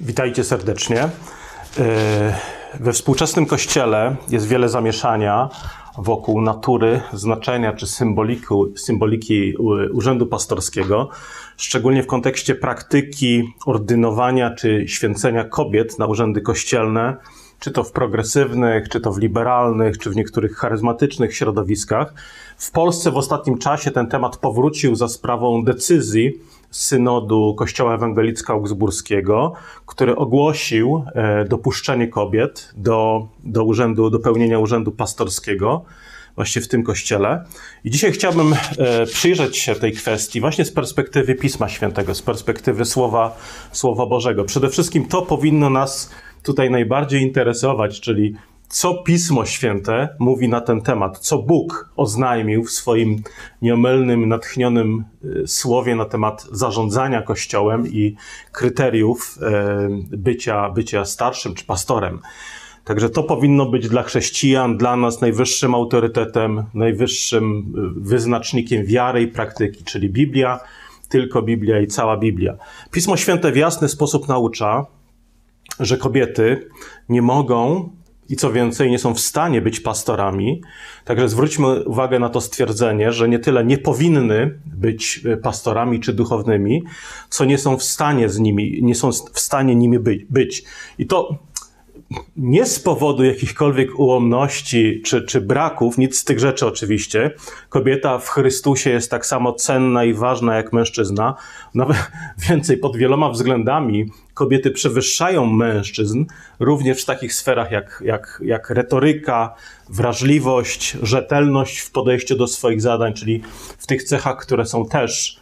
Witajcie serdecznie. We współczesnym Kościele jest wiele zamieszania wokół natury, znaczenia czy symboliki urzędu pastorskiego, szczególnie w kontekście praktyki ordynowania czy święcenia kobiet na urzędy kościelne, czy to w progresywnych, czy to w liberalnych, czy w niektórych charyzmatycznych środowiskach. W Polsce w ostatnim czasie ten temat powrócił za sprawą decyzji Synodu Kościoła Ewangelicko-Augsburskiego, który ogłosił dopuszczenie kobiet do pełnienia urzędu pastorskiego właśnie w tym kościele. I dzisiaj chciałbym przyjrzeć się tej kwestii właśnie z perspektywy Pisma Świętego, z perspektywy Słowa Bożego. Przede wszystkim to powinno nas tutaj najbardziej interesować, czyli co Pismo Święte mówi na ten temat, co Bóg oznajmił w swoim nieomylnym, natchnionym słowie na temat zarządzania Kościołem i kryteriów bycia starszym czy pastorem. Także to powinno być dla chrześcijan, dla nas najwyższym autorytetem, najwyższym wyznacznikiem wiary i praktyki, czyli Biblia, tylko Biblia i cała Biblia. Pismo Święte w jasny sposób naucza, że kobiety nie mogą i co więcej, nie są w stanie być pastorami. Także zwróćmy uwagę na to stwierdzenie, że nie tyle nie powinny być pastorami czy duchownymi, co nie są w stanie nimi być. I to nie z powodu jakichkolwiek ułomności czy braków, nic z tych rzeczy oczywiście. Kobieta w Chrystusie jest tak samo cenna i ważna jak mężczyzna. Nawet więcej, pod wieloma względami kobiety przewyższają mężczyzn, również w takich sferach jak retoryka, wrażliwość, rzetelność w podejściu do swoich zadań, czyli w tych cechach, które są też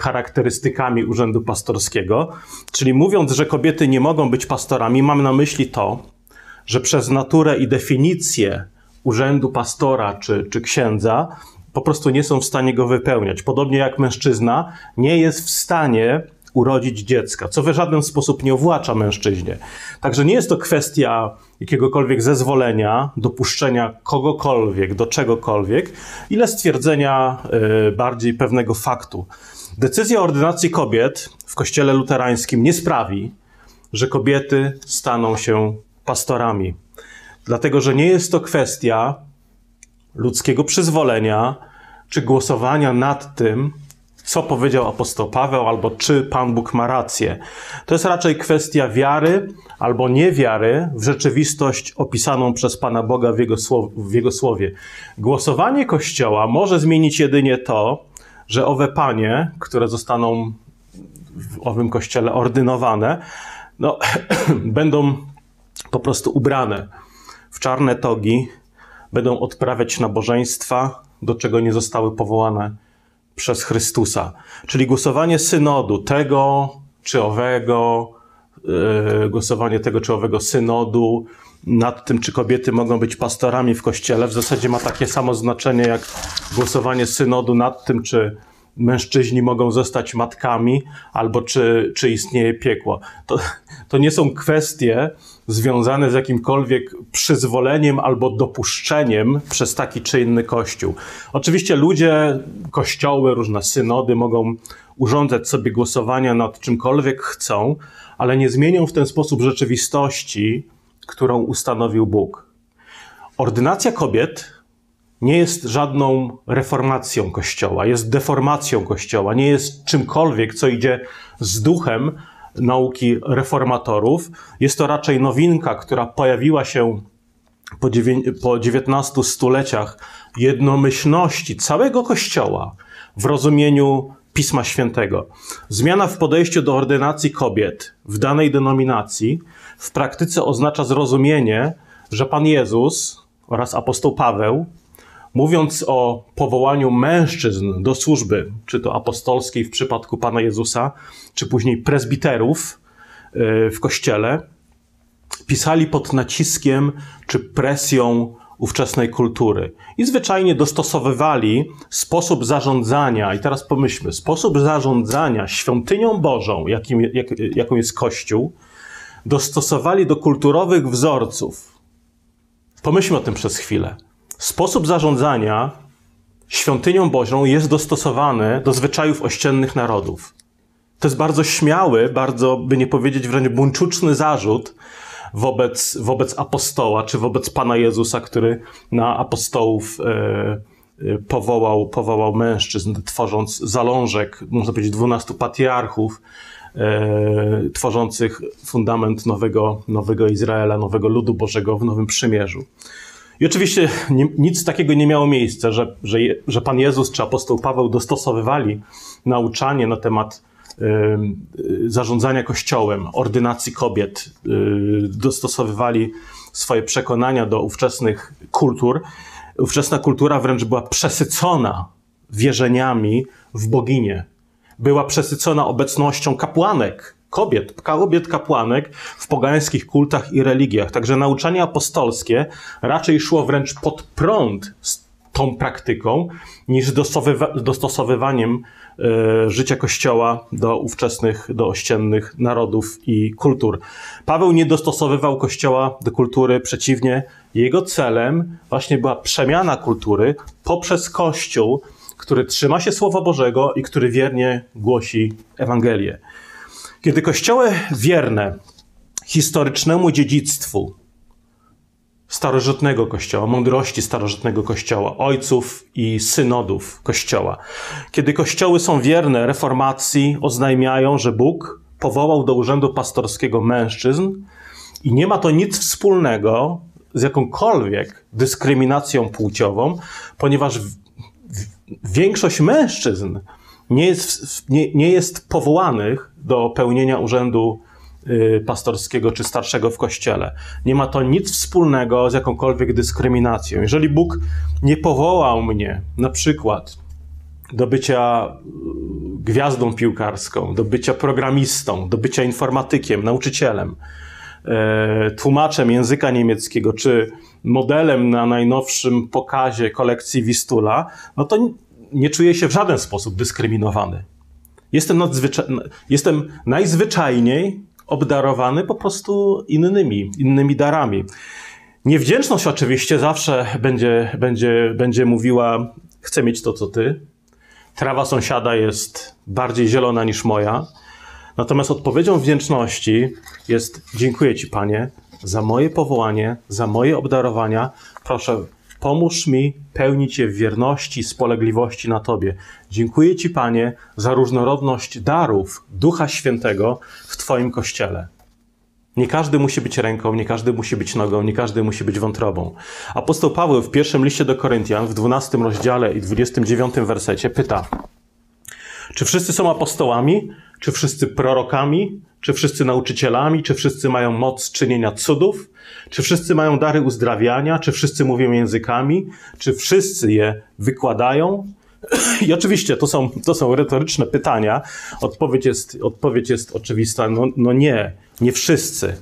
charakterystykami urzędu pastorskiego. Czyli mówiąc, że kobiety nie mogą być pastorami, mam na myśli to, że przez naturę i definicję urzędu pastora czy księdza po prostu nie są w stanie go wypełniać. Podobnie jak mężczyzna nie jest w stanie urodzić dziecka, co w żaden sposób nie uwłacza mężczyźnie. Także nie jest to kwestia jakiegokolwiek zezwolenia, dopuszczenia kogokolwiek do czegokolwiek, ile stwierdzenia bardziej pewnego faktu. Decyzja o ordynacji kobiet w kościele luterańskim nie sprawi, że kobiety staną się pastorami. Dlatego, że nie jest to kwestia ludzkiego przyzwolenia czy głosowania nad tym, co powiedział apostoł Paweł, albo czy Pan Bóg ma rację. To jest raczej kwestia wiary albo niewiary w rzeczywistość opisaną przez Pana Boga w Jego Słowie. Głosowanie Kościoła może zmienić jedynie to, że owe panie, które zostaną w owym Kościele ordynowane, będą po prostu ubrane w czarne togi, będą odprawiać nabożeństwa, do czego nie zostały powołane przez Chrystusa. Czyli głosowanie synodu tego czy owego, synodu nad tym, czy kobiety mogą być pastorami w Kościele, w zasadzie ma takie samo znaczenie jak głosowanie synodu nad tym, czy mężczyźni mogą zostać matkami, albo czy istnieje piekło. To nie są kwestie związane z jakimkolwiek przyzwoleniem albo dopuszczeniem przez taki czy inny kościół. Oczywiście ludzie, kościoły, różne synody mogą urządzać sobie głosowania nad czymkolwiek chcą, ale nie zmienią w ten sposób rzeczywistości, którą ustanowił Bóg. Ordynacja kobiet nie jest żadną reformacją Kościoła, jest deformacją Kościoła, nie jest czymkolwiek, co idzie z duchem nauki reformatorów. Jest to raczej nowinka, która pojawiła się po 19 stuleciach jednomyślności całego Kościoła w rozumieniu Pisma Świętego. Zmiana w podejściu do ordynacji kobiet w danej denominacji w praktyce oznacza zrozumienie, że Pan Jezus oraz apostoł Paweł, mówiąc o powołaniu mężczyzn do służby, czy to apostolskiej w przypadku Pana Jezusa, czy później prezbiterów w Kościele, pisali pod naciskiem czy presją ówczesnej kultury i zwyczajnie dostosowywali sposób zarządzania, i teraz pomyślmy, sposób zarządzania świątynią Bożą, jaką jest Kościół, dostosowali do kulturowych wzorców. Pomyślmy o tym przez chwilę. Sposób zarządzania świątynią Bożą jest dostosowany do zwyczajów ościennych narodów. To jest bardzo śmiały, bardzo, by nie powiedzieć, wręcz buńczuczny zarzut wobec apostoła, czy wobec Pana Jezusa, który na apostołów powołał mężczyzn, tworząc zalążek, można powiedzieć, 12 patriarchów, tworzących fundament nowego Izraela, nowego ludu Bożego w Nowym Przymierzu. I oczywiście nic takiego nie miało miejsca, że Pan Jezus czy apostoł Paweł dostosowywali nauczanie na temat zarządzania Kościołem, ordynacji kobiet, dostosowywali swoje przekonania do ówczesnych kultur. Ówczesna kultura wręcz była przesycona wierzeniami w boginię. Była przesycona obecnością kapłanek, kobiet kapłanek w pogańskich kultach i religiach. Także nauczanie apostolskie raczej szło wręcz pod prąd z tą praktyką, niż dostosowywaniem życia Kościoła do ówczesnych, do ościennych narodów i kultur. Paweł nie dostosowywał Kościoła do kultury, przeciwnie, jego celem właśnie była przemiana kultury poprzez Kościół, który trzyma się Słowa Bożego i który wiernie głosi Ewangelię. Kiedy kościoły wierne historycznemu dziedzictwu starożytnego Kościoła, mądrości starożytnego Kościoła, ojców i synodów Kościoła, kiedy kościoły są wierne reformacji, oznajmiają, że Bóg powołał do urzędu pastorskiego mężczyzn i nie ma to nic wspólnego z jakąkolwiek dyskryminacją płciową, ponieważ większość mężczyzn nie jest powołanych do pełnienia urzędu pastorskiego czy starszego w Kościele. Nie ma to nic wspólnego z jakąkolwiek dyskryminacją. Jeżeli Bóg nie powołał mnie na przykład do bycia gwiazdą piłkarską, do bycia programistą, do bycia informatykiem, nauczycielem, tłumaczem języka niemieckiego, czy modelem na najnowszym pokazie kolekcji Wistula, no to nie czuję się w żaden sposób dyskryminowany. Jestem najzwyczajniej obdarowany po prostu innymi darami. Niewdzięczność oczywiście zawsze będzie mówiła: chcę mieć to, co ty. Trawa sąsiada jest bardziej zielona niż moja. Natomiast odpowiedzią wdzięczności jest: dziękuję Ci, Panie, za moje powołanie, za moje obdarowania. Proszę, pomóż mi pełnić je w wierności, spolegliwości na Tobie. Dziękuję Ci, Panie, za różnorodność darów Ducha Świętego w Twoim Kościele. Nie każdy musi być ręką, nie każdy musi być nogą, nie każdy musi być wątrobą. Apostoł Paweł w pierwszym liście do Koryntian w 12 rozdziale i 29 wersecie pyta: czy wszyscy są apostołami? Czy wszyscy prorokami? Czy wszyscy nauczycielami? Czy wszyscy mają moc czynienia cudów? Czy wszyscy mają dary uzdrawiania? Czy wszyscy mówią językami? Czy wszyscy je wykładają? I oczywiście to są retoryczne pytania. Odpowiedź jest oczywista. No nie, nie wszyscy.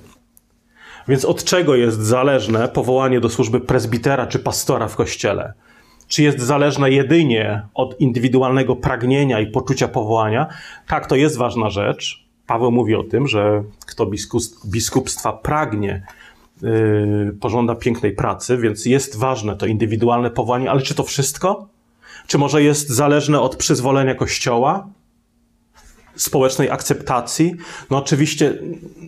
Więc od czego jest zależne powołanie do służby prezbitera czy pastora w kościele? Czy jest zależne jedynie od indywidualnego pragnienia i poczucia powołania? Tak, to jest ważna rzecz. Paweł mówi o tym, że kto biskupstwa pragnie, pożąda pięknej pracy, więc jest ważne to indywidualne powołanie, ale czy to wszystko? Czy może jest zależne od przyzwolenia Kościoła? Społecznej akceptacji? No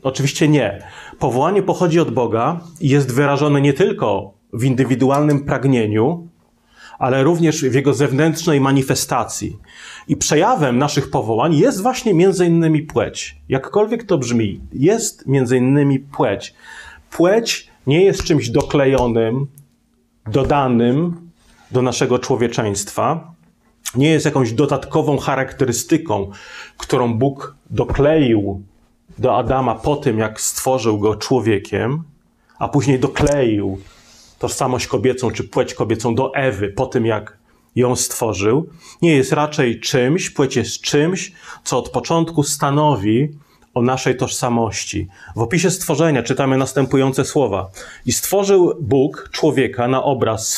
oczywiście nie. Powołanie pochodzi od Boga i jest wyrażone nie tylko w indywidualnym pragnieniu, ale również w jego zewnętrznej manifestacji. I przejawem naszych powołań jest właśnie między innymi płeć. Jakkolwiek to brzmi, jest między innymi płeć. Płeć nie jest czymś doklejonym, dodanym do naszego człowieczeństwa. Nie jest jakąś dodatkową charakterystyką, którą Bóg dokleił do Adama po tym, jak stworzył go człowiekiem, a później dokleił tożsamość kobiecą czy płeć kobiecą do Ewy po tym, jak ją stworzył. Nie jest raczej czymś, płeć jest czymś, co od początku stanowi o naszej tożsamości. W opisie stworzenia czytamy następujące słowa: i stworzył Bóg człowieka na obraz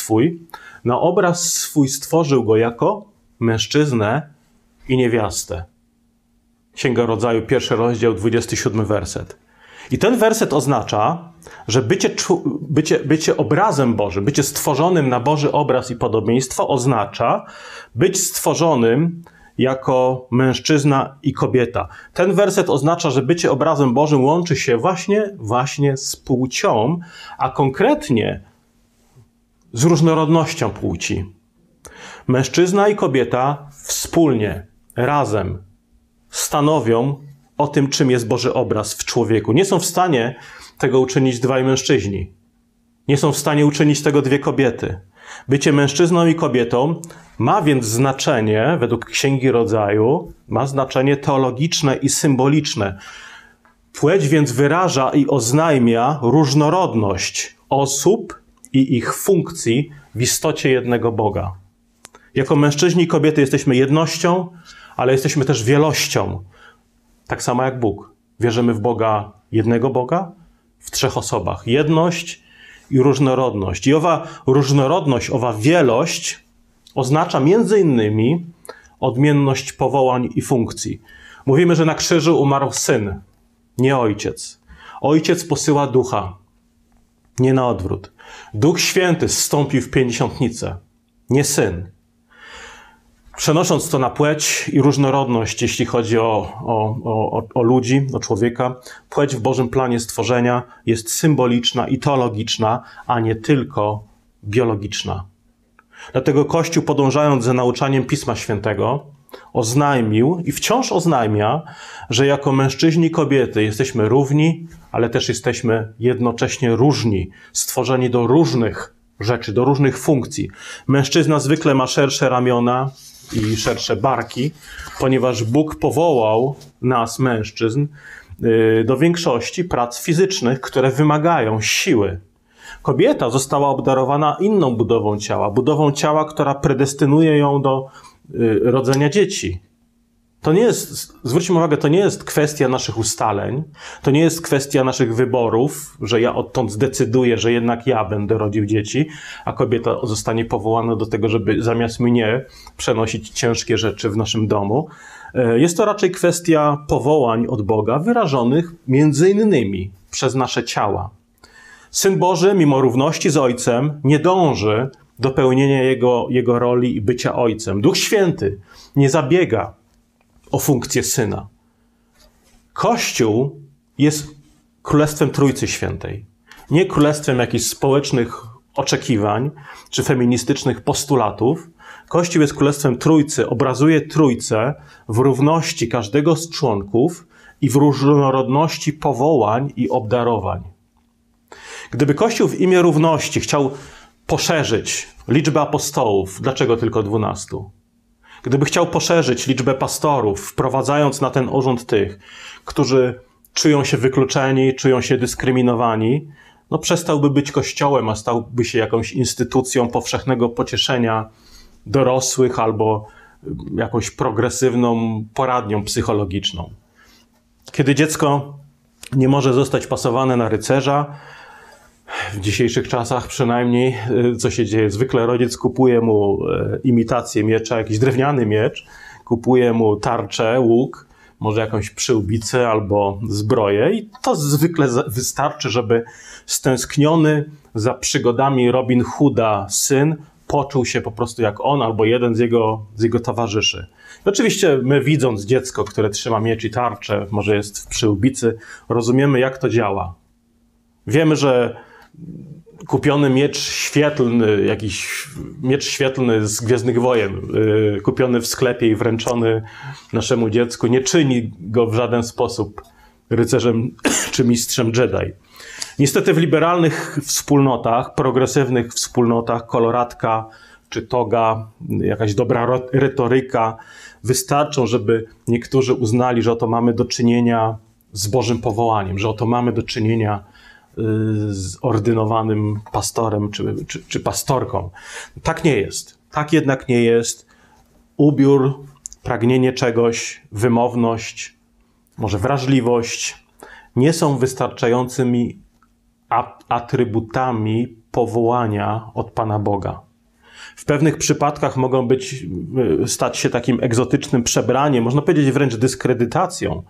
swój, stworzył go jako mężczyznę i niewiastę. Księga Rodzaju, 1 rozdział, 27 werset. I ten werset oznacza, że bycie obrazem Bożym, bycie stworzonym na Boży obraz i podobieństwo oznacza być stworzonym jako mężczyzna i kobieta. Ten werset oznacza, że bycie obrazem Bożym łączy się właśnie z płcią, a konkretnie z różnorodnością płci. Mężczyzna i kobieta wspólnie, razem stanowią o tym, czym jest Boży obraz w człowieku. Nie są w stanie tego uczynić dwaj mężczyźni. Nie są w stanie uczynić tego dwie kobiety. Bycie mężczyzną i kobietą ma więc znaczenie, według Księgi Rodzaju, ma znaczenie teologiczne i symboliczne. Płeć więc wyraża i oznajmia różnorodność osób i ich funkcji w istocie jednego Boga. Jako mężczyźni i kobiety jesteśmy jednością, ale jesteśmy też wielością. Tak samo jak Bóg. Wierzymy w Boga, jednego Boga, w trzech osobach. Jedność i różnorodność. I owa różnorodność, owa wielość oznacza między innymi odmienność powołań i funkcji. Mówimy, że na krzyżu umarł Syn, nie Ojciec. Ojciec posyła Ducha, nie na odwrót. Duch Święty zstąpił w Pięćdziesiątnicę, nie Syn. Przenosząc to na płeć i różnorodność, jeśli chodzi o ludzi, o człowieka, płeć w Bożym planie stworzenia jest symboliczna i teologiczna, a nie tylko biologiczna. Dlatego Kościół, podążając za nauczaniem Pisma Świętego, oznajmił i wciąż oznajmia, że jako mężczyźni i kobiety jesteśmy równi, ale też jesteśmy jednocześnie różni, stworzeni do różnych rzeczy, do różnych funkcji. Mężczyzna zwykle ma szersze ramiona i szersze barki, ponieważ Bóg powołał nas, mężczyzn, do większości prac fizycznych, które wymagają siły. Kobieta została obdarowana inną budową ciała, która predestynuje ją do rodzenia dzieci. To nie jest, zwróćmy uwagę, to nie jest kwestia naszych ustaleń, to nie jest kwestia naszych wyborów, że ja odtąd zdecyduję, że jednak ja będę rodził dzieci, a kobieta zostanie powołana do tego, żeby zamiast mnie przenosić ciężkie rzeczy w naszym domu. Jest to raczej kwestia powołań od Boga, wyrażonych między innymi przez nasze ciała. Syn Boży, mimo równości z Ojcem, nie dąży do pełnienia jego roli i bycia Ojcem. Duch Święty nie zabiega o funkcję Syna. Kościół jest królestwem Trójcy Świętej. Nie królestwem jakichś społecznych oczekiwań czy feministycznych postulatów. Kościół jest królestwem Trójcy, obrazuje Trójcę w równości każdego z członków i w różnorodności powołań i obdarowań. Gdyby Kościół w imię równości chciał poszerzyć liczbę apostołów, dlaczego tylko 12? Gdyby chciał poszerzyć liczbę pastorów, wprowadzając na ten urząd tych, którzy czują się wykluczeni, czują się dyskryminowani, no przestałby być kościołem, a stałby się jakąś instytucją powszechnego pocieszenia dorosłych albo jakąś progresywną poradnią psychologiczną. Kiedy dziecko nie może zostać pasowane na rycerza, w dzisiejszych czasach przynajmniej, co się dzieje? Zwykle rodzic kupuje mu imitację miecza, jakiś drewniany miecz, kupuje mu tarczę, łuk, może jakąś przyłbicę albo zbroję i to zwykle wystarczy, żeby stęskniony za przygodami Robin Hooda syn poczuł się po prostu jak on albo jeden z jego towarzyszy. Oczywiście my, widząc dziecko, które trzyma miecz i tarczę, może jest w przyłbicy, rozumiemy, jak to działa. Wiemy, że kupiony miecz świetlny, jakiś miecz świetlny z Gwiezdnych Wojen, kupiony w sklepie i wręczony naszemu dziecku, nie czyni go w żaden sposób rycerzem czy mistrzem Jedi. Niestety w liberalnych wspólnotach, progresywnych wspólnotach, koloratka czy toga, jakaś dobra retoryka wystarczą, żeby niektórzy uznali, że oto mamy do czynienia z Bożym powołaniem, że oto mamy do czynienia z ordynowanym pastorem czy pastorką. Tak nie jest. Tak jednak nie jest. Ubiór, pragnienie czegoś, wymowność, może wrażliwość nie są wystarczającymi atrybutami powołania od Pana Boga. W pewnych przypadkach mogą stać się takim egzotycznym przebraniem, można powiedzieć wręcz dyskredytacją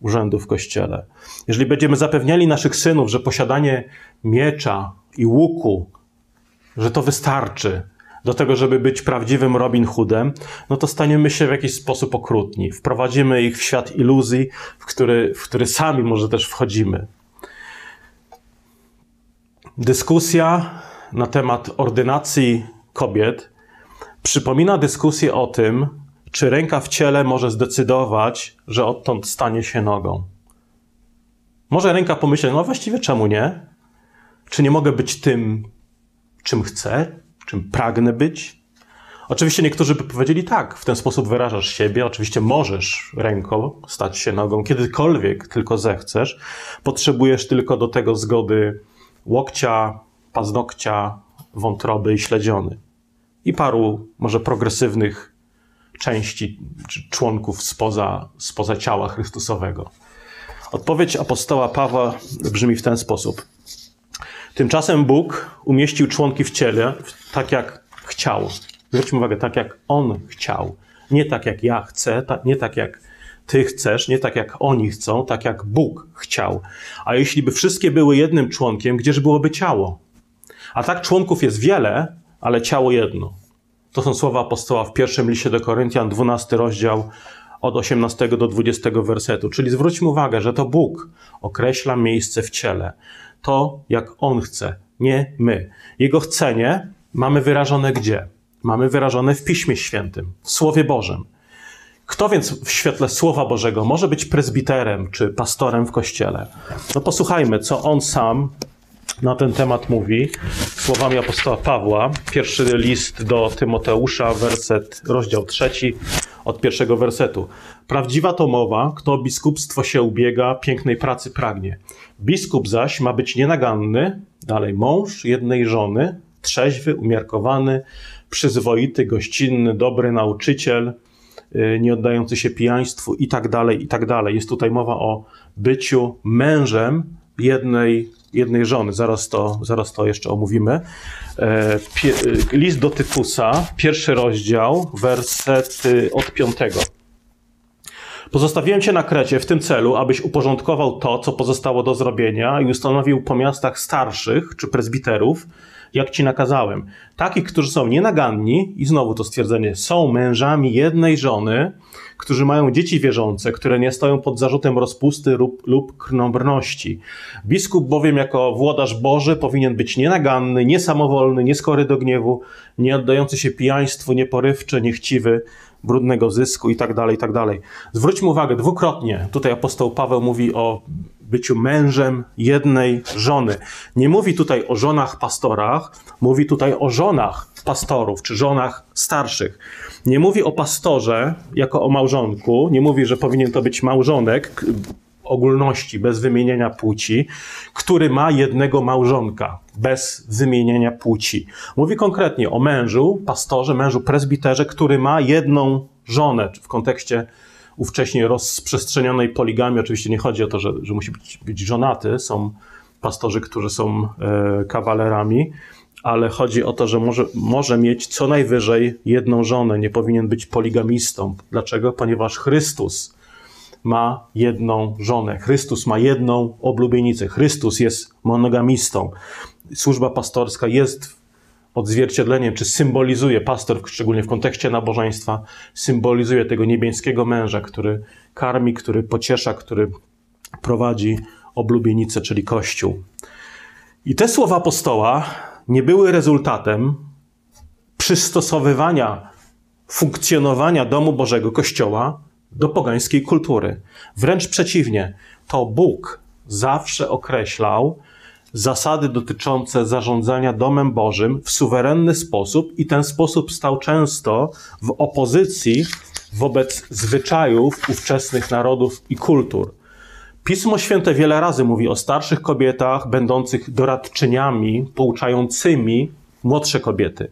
urzędu w Kościele. Jeżeli będziemy zapewniali naszych synów, że posiadanie miecza i łuku, że to wystarczy, do tego, żeby być prawdziwym Robin Hoodem, no to staniemy się w jakiś sposób okrutni. Wprowadzimy ich w świat iluzji, w który sami może też wchodzimy. Dyskusja na temat ordynacji kobiet przypomina dyskusję o tym, czy ręka w ciele może zdecydować, że odtąd stanie się nogą. Może ręka pomyśleć, no właściwie czemu nie? Czy nie mogę być tym, czym chcę, czym pragnę być? Oczywiście niektórzy by powiedzieli tak, w ten sposób wyrażasz siebie, oczywiście możesz ręką stać się nogą, kiedykolwiek tylko zechcesz. Potrzebujesz tylko do tego zgody łokcia, paznokcia, wątroby i śledziony. I paru może progresywnych części czy członków spoza ciała Chrystusowego. Odpowiedź apostoła Pawła brzmi w ten sposób. Tymczasem Bóg umieścił członki w ciele tak, jak chciał. Zwróćmy uwagę, tak jak On chciał. Nie tak, jak ja chcę, nie tak, jak Ty chcesz, nie tak, jak oni chcą, tak jak Bóg chciał. A jeśli by wszystkie były jednym członkiem, gdzież byłoby ciało? A tak członków jest wiele, ale ciało jedno. To są słowa apostoła w pierwszym liście do Koryntian, 12 rozdział, od 18 do 20 wersetu. Czyli zwróćmy uwagę, że to Bóg określa miejsce w ciele. To, jak On chce, nie my. Jego chcenie mamy wyrażone gdzie? Mamy wyrażone w Piśmie Świętym, w Słowie Bożym. Kto więc w świetle Słowa Bożego może być prezbiterem czy pastorem w Kościele? No posłuchajmy, co on sam na ten temat mówi słowami apostoła Pawła. Pierwszy list do Tymoteusza, rozdział 3, od pierwszego wersetu. Prawdziwa to mowa, kto o biskupstwo się ubiega, pięknej pracy pragnie. Biskup zaś ma być nienaganny, dalej mąż jednej żony, trzeźwy, umiarkowany, przyzwoity, gościnny, dobry nauczyciel, nie oddający się pijaństwu i tak dalej, i tak dalej. Jest tutaj mowa o byciu mężem jednej żony. Zaraz to jeszcze omówimy. List do Tytusa, pierwszy rozdział, wersety od 5. Pozostawiłem cię na Krecie w tym celu, abyś uporządkował to, co pozostało do zrobienia i ustanowił po miastach starszych czy prezbiterów, jak ci nakazałem. Takich, którzy są nienaganni, i znowu to stwierdzenie, są mężami jednej żony, którzy mają dzieci wierzące, które nie stoją pod zarzutem rozpusty lub krnąbrności. Biskup bowiem jako włodarz Boży powinien być nienaganny, niesamowolny, nieskory do gniewu, nie oddający się pijaństwu, nieporywczy, niechciwy, brudnego zysku i tak dalej, i tak dalej. Zwróćmy uwagę, dwukrotnie tutaj apostoł Paweł mówi o byciu mężem jednej żony. Nie mówi tutaj o żonach pastorach, mówi tutaj o żonach pastorów, czy żonach starszych. Nie mówi o pastorze jako o małżonku, nie mówi, że powinien to być małżonek ogólności, bez wymienienia płci, który ma jednego małżonka, bez wymienienia płci. Mówi konkretnie o mężu, pastorze, mężu prezbiterze, który ma jedną żonę, w kontekście ówcześnie rozprzestrzenionej poligamii. Oczywiście nie chodzi o to, że musi być żonaty, są pastorzy, którzy są kawalerami, ale chodzi o to, że może mieć co najwyżej jedną żonę, nie powinien być poligamistą. Dlaczego? Ponieważ Chrystus ma jedną żonę, Chrystus ma jedną oblubienicę, Chrystus jest monogamistą. Służba pastorska jest odzwierciedleniem, czy symbolizuje, pastor, szczególnie w kontekście nabożeństwa, symbolizuje tego niebieskiego męża, który karmi, który pociesza, który prowadzi oblubienicę, czyli Kościół. I te słowa apostoła nie były rezultatem przystosowywania funkcjonowania domu Bożego, Kościoła, do pogańskiej kultury. Wręcz przeciwnie, to Bóg zawsze określał zasady dotyczące zarządzania domem Bożym w suwerenny sposób i ten sposób stał często w opozycji wobec zwyczajów ówczesnych narodów i kultur. Pismo Święte wiele razy mówi o starszych kobietach będących doradczyniami, pouczającymi młodsze kobiety.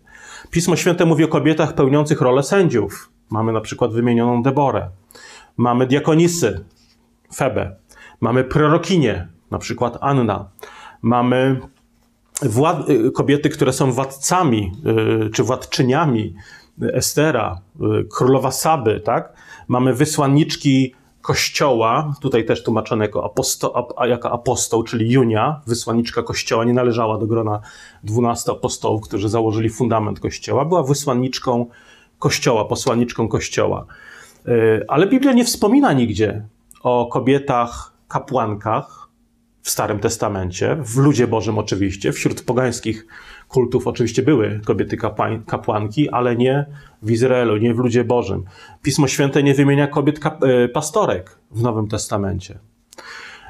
Pismo Święte mówi o kobietach pełniących rolę sędziów. Mamy na przykład wymienioną Deborę. Mamy diakonisy, Febę. Mamy prorokinię, na przykład Anna. Mamy kobiety, które są władcami czy władczyniami, Estera, królowa Saby, tak? Mamy wysłanniczki Kościoła, tutaj też tłumaczone jako apostoł, czyli Junia, wysłanniczka Kościoła, nie należała do grona 12 apostołów, którzy założyli fundament Kościoła, była wysłanniczką Kościoła, posłanniczką Kościoła. Ale Biblia nie wspomina nigdzie o kobietach, kapłankach w Starym Testamencie, w ludzie Bożym oczywiście, wśród pogańskich kultów oczywiście były kobiety kapłanki, ale nie w Izraelu, nie w ludzie Bożym. Pismo Święte nie wymienia kobiet pastorek w Nowym Testamencie.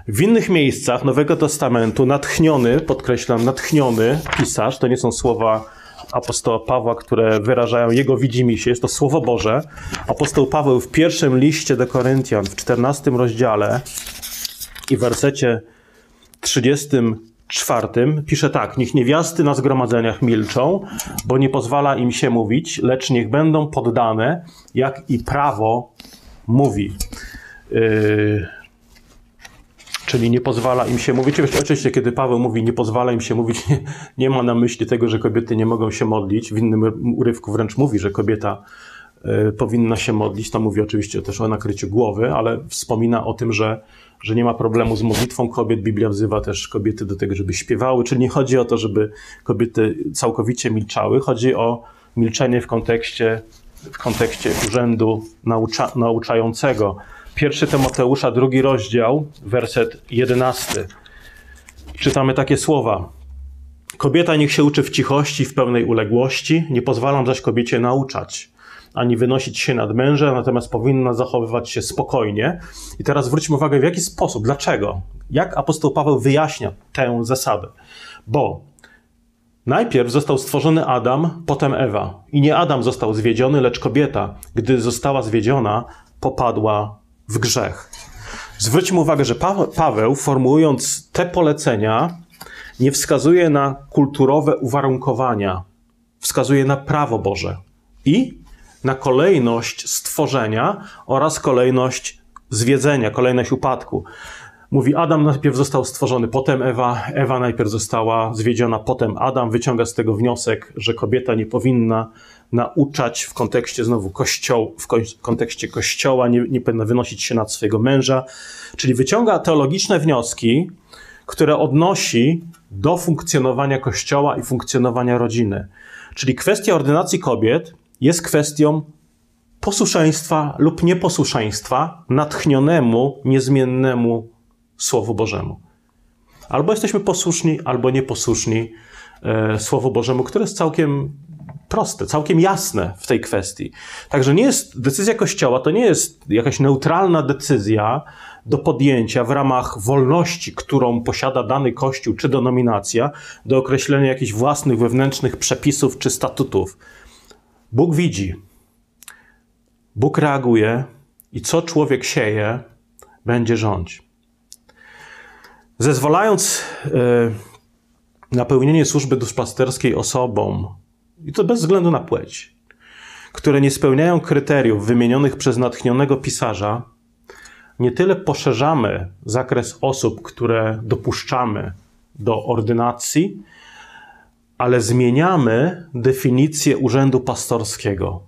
W innych miejscach Nowego Testamentu natchniony, podkreślam, natchniony pisarz, to nie są słowa apostoła Pawła, które wyrażają jego widzimisię, jest to Słowo Boże. Apostoł Paweł w pierwszym liście do Koryntian w 14 rozdziale i wersecie 34 pisze tak: niech niewiasty na zgromadzeniach milczą, bo nie pozwala im się mówić, lecz niech będą poddane, jak i prawo mówi. Czyli nie pozwala im się mówić. Oczywiście, kiedy Paweł mówi, nie pozwala im się mówić, nie ma na myśli tego, że kobiety nie mogą się modlić. W innym urywku wręcz mówi, że kobieta powinna się modlić. Tam mówi oczywiście też o nakryciu głowy, ale wspomina o tym, że nie ma problemu z modlitwą kobiet. Biblia wzywa też kobiety do tego, żeby śpiewały. Czyli nie chodzi o to, żeby kobiety całkowicie milczały. Chodzi o milczenie w kontekście urzędu nauczającego. 1 Tymoteusza, 2 rozdział, werset 11. Czytamy takie słowa. Kobieta niech się uczy w cichości, w pełnej uległości. Nie pozwalam zaś kobiecie nauczać, ani wynosić się nad męża, natomiast powinna zachowywać się spokojnie. I teraz zwróćmy uwagę, w jaki sposób, dlaczego, jak apostoł Paweł wyjaśnia tę zasadę. Bo najpierw został stworzony Adam, potem Ewa. I nie Adam został zwiedziony, lecz kobieta, gdy została zwiedziona, popadła w grzech. Zwróćmy uwagę, że Paweł, formułując te polecenia, nie wskazuje na kulturowe uwarunkowania, wskazuje na prawo Boże i na kolejność stworzenia oraz kolejność zwiedzenia, kolejność upadku. Mówi, Adam najpierw został stworzony, potem Ewa, Ewa najpierw została zwiedziona, potem Adam. Wyciąga z tego wniosek, że kobieta nie powinna nauczać w kontekście znowu kościoła, nie powinna wynosić się nad swojego męża. Czyli wyciąga teologiczne wnioski, które odnosi do funkcjonowania kościoła i funkcjonowania rodziny. Czyli kwestia ordynacji kobiet jest kwestią posłuszeństwa lub nieposłuszeństwa natchnionemu, niezmiennemu Słowu Bożemu. Albo jesteśmy posłuszni, albo nieposłuszni Słowu Bożemu, które jest całkiem proste, całkiem jasne w tej kwestii. Także nie jest decyzja Kościoła, to nie jest jakaś neutralna decyzja do podjęcia w ramach wolności, którą posiada dany Kościół czy denominacja, do określenia jakichś własnych, wewnętrznych przepisów czy statutów. Bóg widzi, Bóg reaguje i co człowiek sieje, będzie rządzić. Zezwalając na pełnienie służby duszpasterskiej osobom, i to bez względu na płeć, które nie spełniają kryteriów wymienionych przez natchnionego pisarza, nie tyle poszerzamy zakres osób, które dopuszczamy do ordynacji, ale zmieniamy definicję urzędu pastorskiego.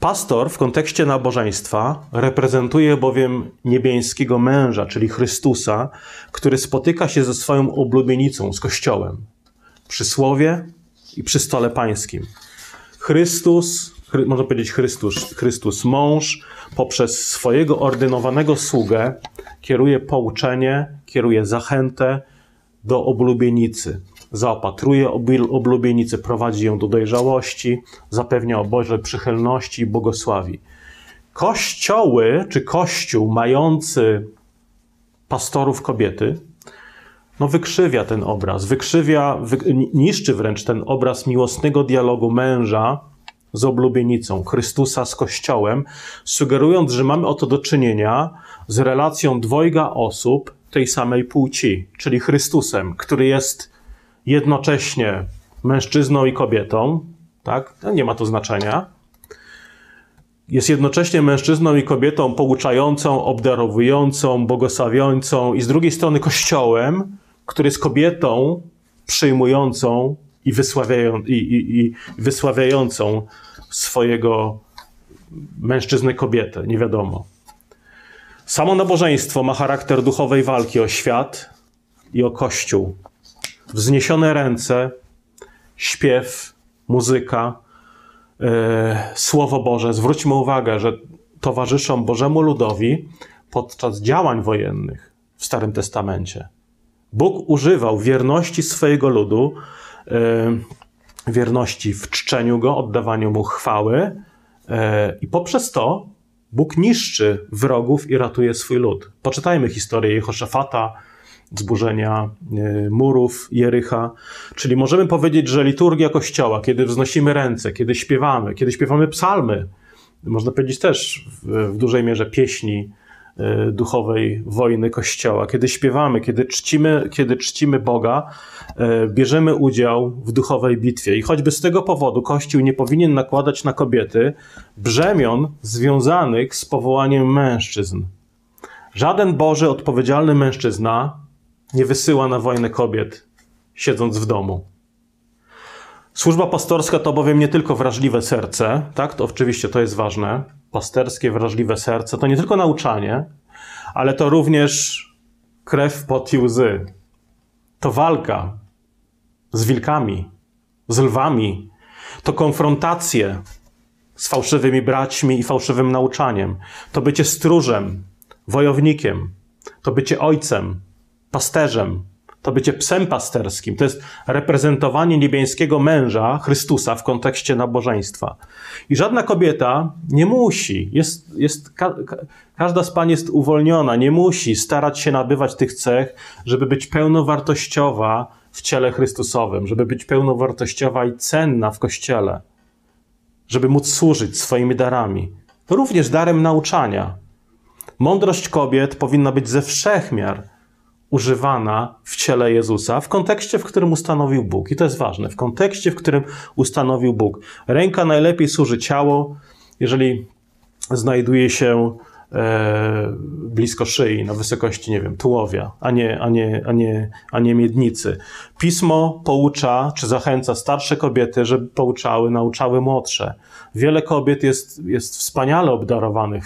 Pastor w kontekście nabożeństwa reprezentuje bowiem niebieskiego męża, czyli Chrystusa, który spotyka się ze swoją oblubienicą, z Kościołem, przy słowie i przy stole pańskim. Chrystus, można powiedzieć Chrystus mąż, poprzez swojego ordynowanego sługę kieruje pouczenie, kieruje zachętę do oblubienicy. Zaopatruje oblubienicę, prowadzi ją do dojrzałości, zapewnia o Bożej przychylności i błogosławi. Kościoły, czy Kościół mający pastorów kobiety, no wykrzywia ten obraz, niszczy wręcz ten obraz miłosnego dialogu męża z oblubienicą, Chrystusa z Kościołem, sugerując, że mamy oto do czynienia z relacją dwojga osób tej samej płci, czyli Chrystusem, który jest jednocześnie mężczyzną i kobietą, tak? Nie ma to znaczenia. Jest jednocześnie mężczyzną i kobietą pouczającą, obdarowującą, błogosławiącą i z drugiej strony Kościołem, który jest kobietą przyjmującą i wysławiającą swojego mężczyznę kobietę, nie wiadomo. Samo nabożeństwo ma charakter duchowej walki o świat i o Kościół. Wzniesione ręce, śpiew, muzyka, Słowo Boże. Zwróćmy uwagę, że towarzyszą Bożemu ludowi podczas działań wojennych w Starym Testamencie. Bóg używał wierności swojego ludu, wierności w czczeniu Go, oddawaniu Mu chwały i poprzez to Bóg niszczy wrogów i ratuje swój lud. Poczytajmy historię Jehoszafata, zburzenia murów Jerycha. Czyli możemy powiedzieć, że liturgia Kościoła, kiedy wznosimy ręce, kiedy śpiewamy psalmy, można powiedzieć też w dużej mierze pieśni duchowej wojny Kościoła. Kiedy śpiewamy, kiedy czcimy Boga, bierzemy udział w duchowej bitwie. I choćby z tego powodu Kościół nie powinien nakładać na kobiety brzemion związanych z powołaniem mężczyzn. Żaden Boży odpowiedzialny mężczyzna nie wysyła na wojnę kobiet, siedząc w domu. Służba pastorska to bowiem nie tylko wrażliwe serce, tak? To oczywiście to jest ważne. Pasterskie, wrażliwe serce to nie tylko nauczanie, ale to również krew, pot i łzy. To walka z wilkami, z lwami. To konfrontacje z fałszywymi braćmi i fałszywym nauczaniem. To bycie stróżem, wojownikiem. To bycie ojcem, pasterzem. To bycie psem pasterskim. To jest reprezentowanie niebiańskiego męża, Chrystusa, w kontekście nabożeństwa. I żadna kobieta nie musi, każda z pań jest uwolniona, nie musi starać się nabywać tych cech, żeby być pełnowartościowa w ciele Chrystusowym, żeby być pełnowartościowa i cenna w Kościele, żeby móc służyć swoimi darami. Również darem nauczania. Mądrość kobiet powinna być ze wszech miar używana w ciele Jezusa, w kontekście, w którym ustanowił Bóg. I to jest ważne, w kontekście, w którym ustanowił Bóg. Ręka najlepiej służy ciało, jeżeli znajduje się blisko szyi, na wysokości, nie wiem, tułowia, a nie miednicy. Pismo poucza, czy zachęca starsze kobiety, żeby pouczały, nauczały młodsze. Wiele kobiet jest wspaniale obdarowanych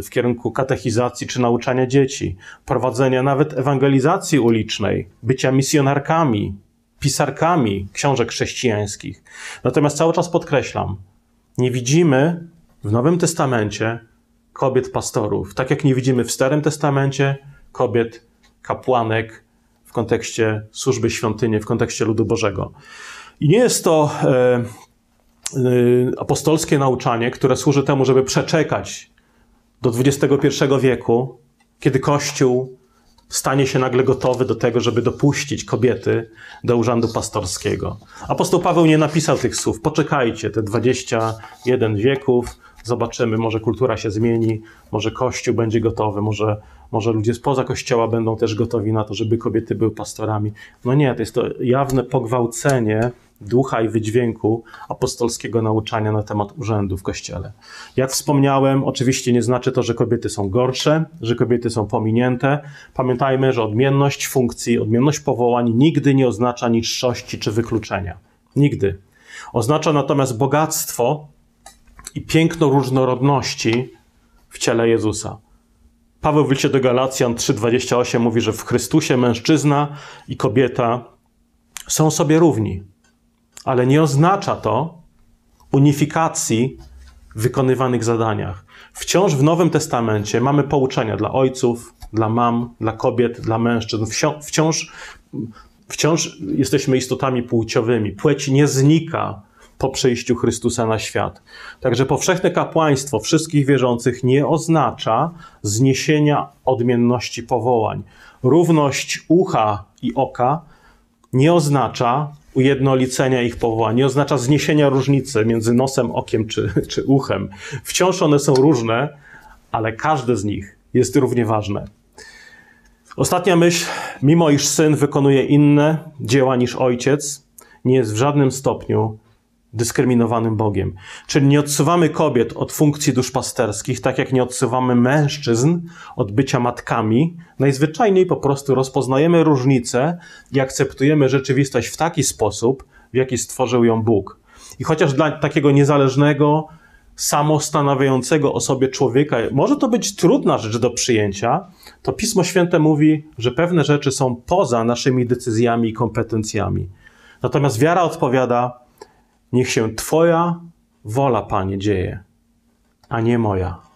w kierunku katechizacji czy nauczania dzieci, prowadzenia nawet ewangelizacji ulicznej, bycia misjonarkami, pisarkami książek chrześcijańskich. Natomiast cały czas podkreślam, nie widzimy w Nowym Testamencie kobiet pastorów, tak jak nie widzimy w Starym Testamencie kobiet kapłanek w kontekście służby świątyni, w kontekście ludu Bożego. I nie jest to apostolskie nauczanie, które służy temu, żeby przeczekać do XXI wieku, kiedy Kościół stanie się nagle gotowy do tego, żeby dopuścić kobiety do urzędu pastorskiego. Apostoł Paweł nie napisał tych słów. Poczekajcie te 21 wieków, zobaczymy, może kultura się zmieni, może Kościół będzie gotowy, może ludzie spoza Kościoła będą też gotowi na to, żeby kobiety były pastorami. No nie, to jest to jawne pogwałcenie ducha i wydźwięku apostolskiego nauczania na temat urzędu w Kościele. Jak wspomniałem, oczywiście nie znaczy to, że kobiety są gorsze, że kobiety są pominięte. Pamiętajmy, że odmienność funkcji, odmienność powołań nigdy nie oznacza niższości czy wykluczenia. Nigdy. Oznacza natomiast bogactwo i piękno różnorodności w ciele Jezusa. Paweł w liście do Galacjan 3,28 mówi, że w Chrystusie mężczyzna i kobieta są sobie równi, ale nie oznacza to unifikacji w wykonywanych zadaniach. Wciąż w Nowym Testamencie mamy pouczenia dla ojców, dla mam, dla kobiet, dla mężczyzn. Wciąż jesteśmy istotami płciowymi. Płeć nie znika po przyjściu Chrystusa na świat. Także powszechne kapłaństwo wszystkich wierzących nie oznacza zniesienia odmienności powołań. Równość ucha i oka nie oznacza ujednolicenia ich powołań, nie oznacza zniesienia różnicy między nosem, okiem czy uchem. Wciąż one są różne, ale każde z nich jest równie ważne. Ostatnia myśl, mimo iż syn wykonuje inne dzieła niż ojciec, nie jest w żadnym stopniu dyskryminowanym Bogiem. Czyli nie odsuwamy kobiet od funkcji duszpasterskich, tak jak nie odsuwamy mężczyzn od bycia matkami. Najzwyczajniej po prostu rozpoznajemy różnice i akceptujemy rzeczywistość w taki sposób, w jaki stworzył ją Bóg. I chociaż dla takiego niezależnego, samostanowiącego o sobie człowieka, może to być trudna rzecz do przyjęcia, to Pismo Święte mówi, że pewne rzeczy są poza naszymi decyzjami i kompetencjami. Natomiast wiara odpowiada, niech się Twoja wola, Panie, dzieje, a nie moja.